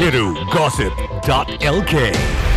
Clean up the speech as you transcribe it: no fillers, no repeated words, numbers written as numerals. HiruGossip.lk.